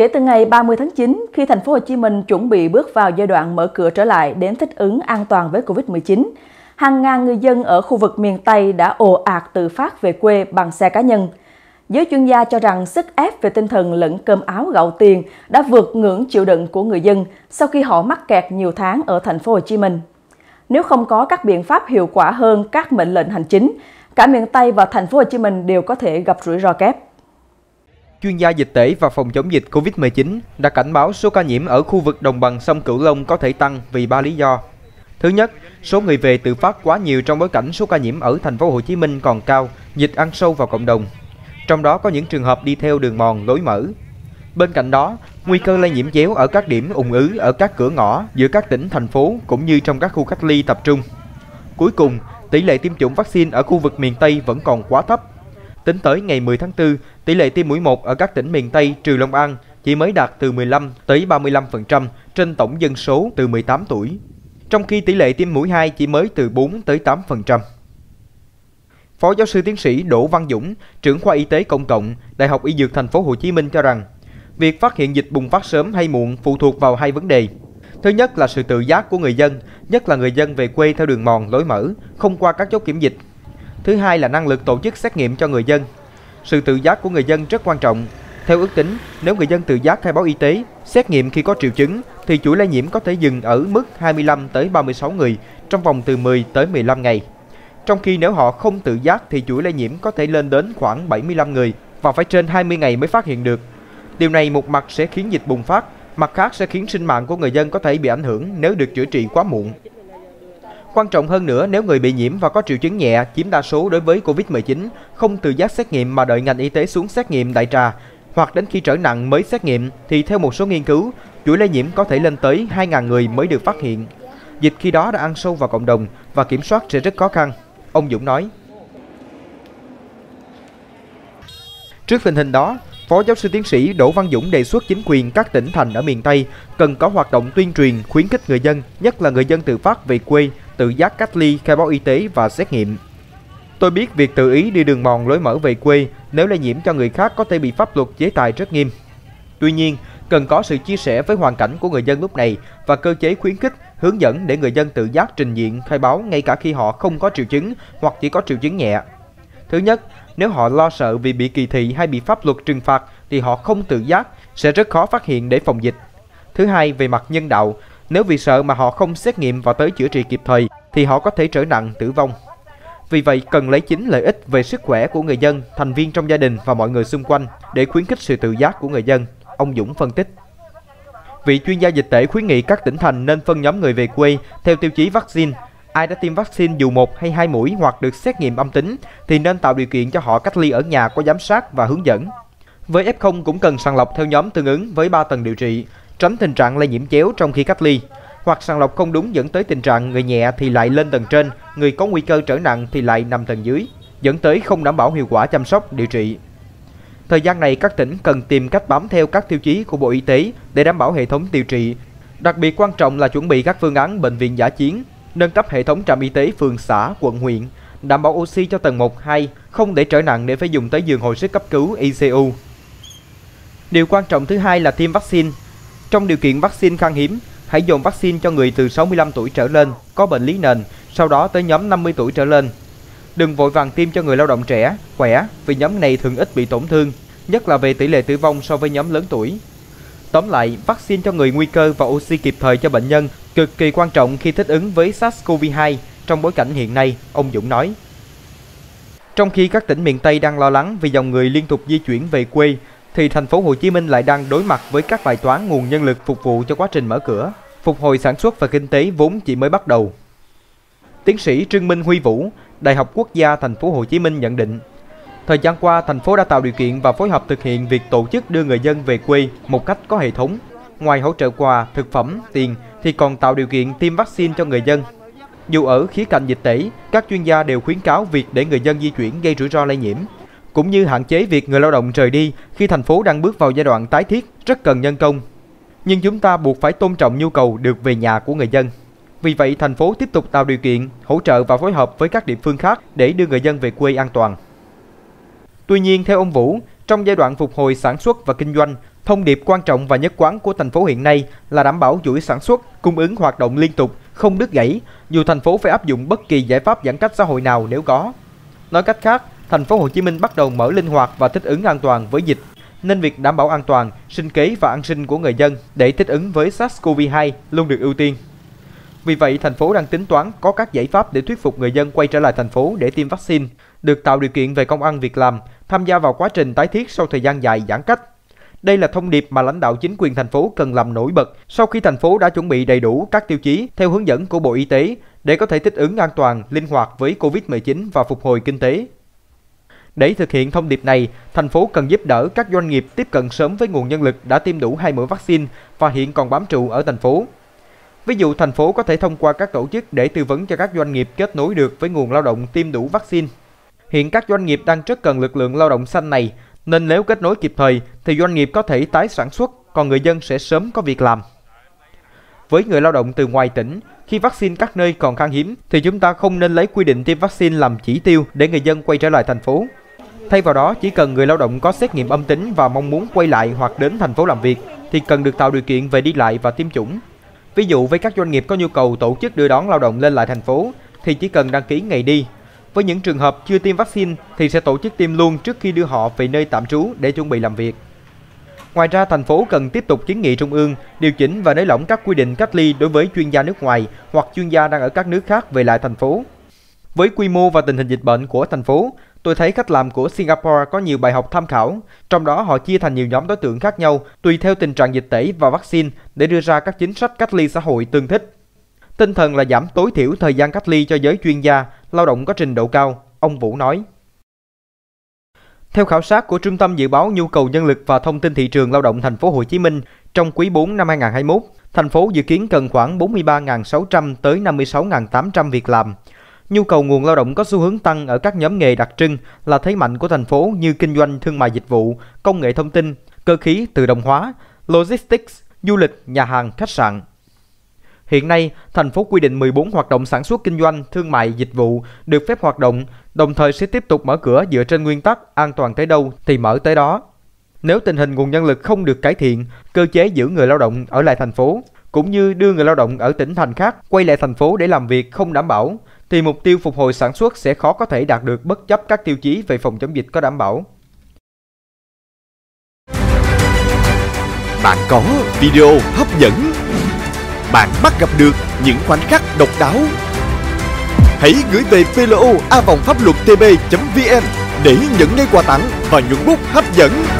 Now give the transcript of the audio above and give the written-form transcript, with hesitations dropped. Kể từ ngày 30 tháng 9, khi thành phố Hồ Chí Minh chuẩn bị bước vào giai đoạn mở cửa trở lại đến thích ứng an toàn với Covid-19, hàng ngàn người dân ở khu vực miền Tây đã ồ ạt tự phát về quê bằng xe cá nhân. Giới chuyên gia cho rằng sức ép về tinh thần lẫn cơm áo gạo tiền đã vượt ngưỡng chịu đựng của người dân sau khi họ mắc kẹt nhiều tháng ở thành phố Hồ Chí Minh. Nếu không có các biện pháp hiệu quả hơn các mệnh lệnh hành chính, cả miền Tây và thành phố Hồ Chí Minh đều có thể gặp rủi ro kép. Chuyên gia dịch tễ và phòng chống dịch Covid-19 đã cảnh báo số ca nhiễm ở khu vực Đồng Bằng Sông Cửu Long có thể tăng vì 3 lý do. Thứ nhất, số người về tự phát quá nhiều trong bối cảnh số ca nhiễm ở thành phố Hồ Chí Minh còn cao, dịch ăn sâu vào cộng đồng. Trong đó có những trường hợp đi theo đường mòn lối mở. Bên cạnh đó, nguy cơ lây nhiễm chéo ở các điểm ùn ứ ở các cửa ngõ giữa các tỉnh, thành phố cũng như trong các khu cách ly tập trung. Cuối cùng, tỷ lệ tiêm chủng vaccine ở khu vực miền Tây vẫn còn quá thấp. Tính tới ngày 10 tháng 4, tỷ lệ tiêm mũi 1 ở các tỉnh miền Tây trừ Long An chỉ mới đạt từ 15 tới 35% trên tổng dân số từ 18 tuổi, trong khi tỷ lệ tiêm mũi 2 chỉ mới từ 4 tới 8%. Phó giáo sư tiến sĩ Đỗ Văn Dũng, trưởng khoa Y tế Công cộng, Đại học Y Dược Thành phố Hồ Chí Minh cho rằng, việc phát hiện dịch bùng phát sớm hay muộn phụ thuộc vào hai vấn đề. Thứ nhất là sự tự giác của người dân, nhất là người dân về quê theo đường mòn lối mở, không qua các chốt kiểm dịch. Thứ hai là năng lực tổ chức xét nghiệm cho người dân. Sự tự giác của người dân rất quan trọng. Theo ước tính, nếu người dân tự giác khai báo y tế, xét nghiệm khi có triệu chứng, thì chuỗi lây nhiễm có thể dừng ở mức 25 tới 36 người trong vòng từ 10 tới 15 ngày. Trong khi nếu họ không tự giác thì chuỗi lây nhiễm có thể lên đến khoảng 75 người và phải trên 20 ngày mới phát hiện được. Điều này một mặt sẽ khiến dịch bùng phát, mặt khác sẽ khiến sinh mạng của người dân có thể bị ảnh hưởng nếu được chữa trị quá muộn. Quan trọng hơn nữa, nếu người bị nhiễm và có triệu chứng nhẹ chiếm đa số đối với Covid-19, không tự giác xét nghiệm mà đợi ngành y tế xuống xét nghiệm đại trà, hoặc đến khi trở nặng mới xét nghiệm thì theo một số nghiên cứu, chuỗi lây nhiễm có thể lên tới 2.000 người mới được phát hiện. Dịch khi đó đã ăn sâu vào cộng đồng và kiểm soát sẽ rất khó khăn, ông Dũng nói. Trước tình hình đó, Phó giáo sư tiến sĩ Đỗ Văn Dũng đề xuất chính quyền các tỉnh thành ở miền Tây cần có hoạt động tuyên truyền, khuyến khích người dân, nhất là người dân tự phát về quê, tự giác cách ly, khai báo y tế và xét nghiệm. Tôi biết việc tự ý đi đường mòn lối mở về quê nếu lây nhiễm cho người khác có thể bị pháp luật chế tài rất nghiêm. Tuy nhiên, cần có sự chia sẻ với hoàn cảnh của người dân lúc này và cơ chế khuyến khích, hướng dẫn để người dân tự giác trình diện, khai báo ngay cả khi họ không có triệu chứng hoặc chỉ có triệu chứng nhẹ. Thứ nhất, nếu họ lo sợ vì bị kỳ thị hay bị pháp luật trừng phạt thì họ không tự giác, sẽ rất khó phát hiện để phòng dịch. Thứ hai, về mặt nhân đạo, nếu vì sợ mà họ không xét nghiệm và tới chữa trị kịp thời thì họ có thể trở nặng tử vong. Vì vậy, cần lấy chính lợi ích về sức khỏe của người dân, thành viên trong gia đình và mọi người xung quanh để khuyến khích sự tự giác của người dân, ông Dũng phân tích. Vị chuyên gia dịch tễ khuyến nghị các tỉnh thành nên phân nhóm người về quê theo tiêu chí vaccine. Ai đã tiêm vaccine dù 1 hay 2 mũi hoặc được xét nghiệm âm tính thì nên tạo điều kiện cho họ cách ly ở nhà có giám sát và hướng dẫn. Với F0 cũng cần sàng lọc theo nhóm tương ứng với 3 tầng điều trị, tránh tình trạng lây nhiễm chéo trong khi cách ly. Hoặc sàng lọc không đúng dẫn tới tình trạng người nhẹ thì lại lên tầng trên, người có nguy cơ trở nặng thì lại nằm tầng dưới, dẫn tới không đảm bảo hiệu quả chăm sóc, điều trị. Thời gian này, các tỉnh cần tìm cách bám theo các tiêu chí của Bộ Y tế để đảm bảo hệ thống điều trị. Đặc biệt quan trọng là chuẩn bị các phương án bệnh viện dã chiến, nâng cấp hệ thống trạm y tế phường xã, quận huyện, đảm bảo oxy cho tầng 1, 2, không để trở nặng để phải dùng tới giường hồi sức cấp cứu ICU. Điều quan trọng thứ hai là tiêm vaccine. Trong điều kiện vaccine khan hiếm, hãy dồn vaccine cho người từ 65 tuổi trở lên, có bệnh lý nền, sau đó tới nhóm 50 tuổi trở lên. Đừng vội vàng tiêm cho người lao động trẻ, khỏe, vì nhóm này thường ít bị tổn thương, nhất là về tỷ lệ tử vong so với nhóm lớn tuổi. Tóm lại, vaccine cho người nguy cơ và oxy kịp thời cho bệnh nhân cực kỳ quan trọng khi thích ứng với SARS-CoV-2 trong bối cảnh hiện nay, ông Dũng nói. Trong khi các tỉnh miền Tây đang lo lắng vì dòng người liên tục di chuyển về quê, thì thành phố Hồ Chí Minh lại đang đối mặt với các bài toán nguồn nhân lực phục vụ cho quá trình mở cửa, phục hồi sản xuất và kinh tế vốn chỉ mới bắt đầu. Tiến sĩ Trương Minh Huy Vũ, Đại học Quốc gia thành phố Hồ Chí Minh nhận định, thời gian qua, thành phố đã tạo điều kiện và phối hợp thực hiện việc tổ chức đưa người dân về quê một cách có hệ thống. Ngoài hỗ trợ quà, thực phẩm, tiền thì còn tạo điều kiện tiêm vaccine cho người dân. Dù ở khía cạnh dịch tễ, các chuyên gia đều khuyến cáo việc để người dân di chuyển gây rủi ro lây nhiễm, cũng như hạn chế việc người lao động rời đi khi thành phố đang bước vào giai đoạn tái thiết rất cần nhân công. Nhưng chúng ta buộc phải tôn trọng nhu cầu được về nhà của người dân. Vì vậy, thành phố tiếp tục tạo điều kiện, hỗ trợ và phối hợp với các địa phương khác để đưa người dân về quê an toàn. Tuy nhiên, theo ông Vũ, Trong giai đoạn phục hồi sản xuất và kinh doanh, thông điệp quan trọng và nhất quán của thành phố hiện nay là đảm bảo chuỗi sản xuất, cung ứng hoạt động liên tục, không đứt gãy, dù thành phố phải áp dụng bất kỳ giải pháp giãn cách xã hội nào nếu có. Nói cách khác, thành phố Hồ Chí Minh bắt đầu mở linh hoạt và thích ứng an toàn với dịch, nên việc đảm bảo an toàn, sinh kế và an sinh của người dân để thích ứng với SARS-CoV-2 luôn được ưu tiên. Vì vậy, thành phố đang tính toán có các giải pháp để thuyết phục người dân quay trở lại thành phố để tiêm vaccine, được tạo điều kiện về công ăn việc làm, tham gia vào quá trình tái thiết sau thời gian dài giãn cách. Đây là thông điệp mà lãnh đạo chính quyền thành phố cần làm nổi bật sau khi thành phố đã chuẩn bị đầy đủ các tiêu chí theo hướng dẫn của Bộ Y tế để có thể thích ứng an toàn, linh hoạt với COVID-19 và phục hồi kinh tế. Để thực hiện thông điệp này, thành phố cần giúp đỡ các doanh nghiệp tiếp cận sớm với nguồn nhân lực đã tiêm đủ 2 mũi vaccine và hiện còn bám trụ ở thành phố. Ví dụ, thành phố có thể thông qua các tổ chức để tư vấn cho các doanh nghiệp kết nối được với nguồn lao động tiêm đủ vaccine. Hiện các doanh nghiệp đang rất cần lực lượng lao động xanh này, nên nếu kết nối kịp thời thì doanh nghiệp có thể tái sản xuất, còn người dân sẽ sớm có việc làm. Với người lao động từ ngoài tỉnh, khi vaccine các nơi còn khan hiếm thì chúng ta không nên lấy quy định tiêm vaccine làm chỉ tiêu để người dân quay trở lại thành phố. Thay vào đó, chỉ cần người lao động có xét nghiệm âm tính và mong muốn quay lại hoặc đến thành phố làm việc thì cần được tạo điều kiện về đi lại và tiêm chủng. Ví dụ, với các doanh nghiệp có nhu cầu tổ chức đưa đón lao động lên lại thành phố thì chỉ cần đăng ký ngày đi. Với những trường hợp chưa tiêm vaccine thì sẽ tổ chức tiêm luôn trước khi đưa họ về nơi tạm trú để chuẩn bị làm việc. Ngoài ra, thành phố cần tiếp tục kiến nghị Trung ương điều chỉnh và nới lỏng các quy định cách ly đối với chuyên gia nước ngoài hoặc chuyên gia đang ở các nước khác về lại thành phố. Với quy mô và tình hình dịch bệnh của thành phố, tôi thấy cách làm của Singapore có nhiều bài học tham khảo, trong đó họ chia thành nhiều nhóm đối tượng khác nhau tùy theo tình trạng dịch tễ và vaccine để đưa ra các chính sách cách ly xã hội tương thích. Tinh thần là giảm tối thiểu thời gian cách ly cho giới chuyên gia, lao động có trình độ cao, ông Vũ nói. Theo khảo sát của Trung tâm dự báo nhu cầu nhân lực và thông tin thị trường lao động thành phố Hồ Chí Minh, trong quý 4 năm 2021, thành phố dự kiến cần khoảng 43.600 tới 56.800 việc làm. Nhu cầu nguồn lao động có xu hướng tăng ở các nhóm nghề đặc trưng là thế mạnh của thành phố như kinh doanh thương mại dịch vụ, công nghệ thông tin, cơ khí tự động hóa, logistics, du lịch, nhà hàng, khách sạn. Hiện nay, thành phố quy định 14 hoạt động sản xuất kinh doanh, thương mại, dịch vụ được phép hoạt động, đồng thời sẽ tiếp tục mở cửa dựa trên nguyên tắc an toàn tới đâu thì mở tới đó. Nếu tình hình nguồn nhân lực không được cải thiện, cơ chế giữ người lao động ở lại thành phố, cũng như đưa người lao động ở tỉnh thành khác quay lại thành phố để làm việc không đảm bảo, thì mục tiêu phục hồi sản xuất sẽ khó có thể đạt được bất chấp các tiêu chí về phòng chống dịch có đảm bảo. Bạn có video hấp dẫn, bạn bắt gặp được những khoảnh khắc độc đáo. Hãy gửi về PLO a vòng pháp luật tb.vn để nhận ngay quà tặng và nhuận bút hấp dẫn.